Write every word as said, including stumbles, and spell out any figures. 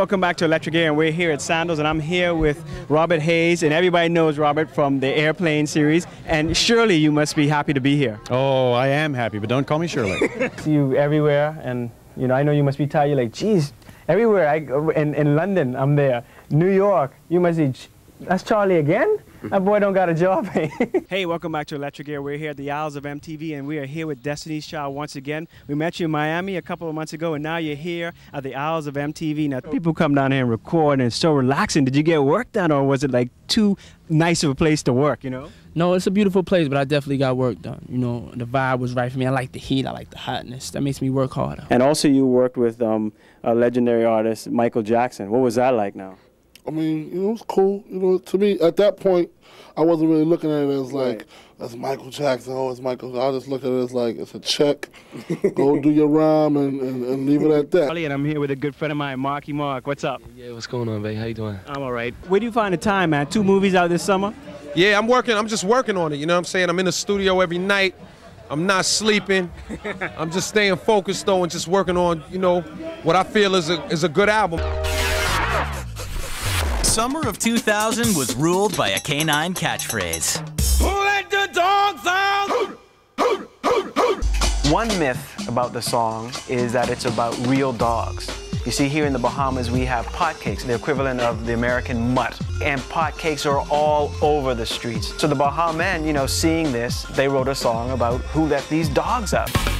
welcome back to Electric Air, and we're here at Sandals, and I'm here with Robert Hayes, and everybody knows Robert from the Airplane series, and Shirley, you must be happy to be here. Oh, I am happy, but don't call me Shirley. See you everywhere, and you know, I know you must be tired. You're like, geez, everywhere I go, in, in London, I'm there. New York, you must be, that's Charlie again? That boy don't got a job. Hey, welcome back to Electric Air. We're here at the Isles of M T V, and we are here with Destiny's Child once again. We met you in Miami a couple of months ago, and now you're here at the Isles of M T V. Now, people come down here and record, and it's so relaxing. Did you get work done, or was it like too nice of a place to work, you know? No, it's a beautiful place, but I definitely got work done. You know, the vibe was right for me. I like the heat. I like the hotness. That makes me work harder. And also, you worked with um, a legendary artist, Michael Jackson. What was that like now? I mean, you know, it was cool. You know, to me, at that point, I wasn't really looking at it as like, that's Michael Jackson, oh, it's Michael. I just look at it as like, it's a check. Go do your rhyme and, and, and leave it at that. And I'm here with a good friend of mine, Marky Mark. What's up? Yeah, what's going on, babe? How you doing? I'm all right. Where do you find the time, man? Two movies out this summer? Yeah, I'm working. I'm just working on it. You know what I'm saying? I'm in the studio every night. I'm not sleeping. I'm just staying focused, though, and just working on, you know, what I feel is a, is a good album. Summer of two thousand was ruled by a canine catchphrase. Who let the dogs out? One myth about the song is that it's about real dogs. You see, here in the Bahamas, we have potcakes, the equivalent of the American mutt. And potcakes are all over the streets. So the Baha Men, you know, seeing this, they wrote a song about who let these dogs out.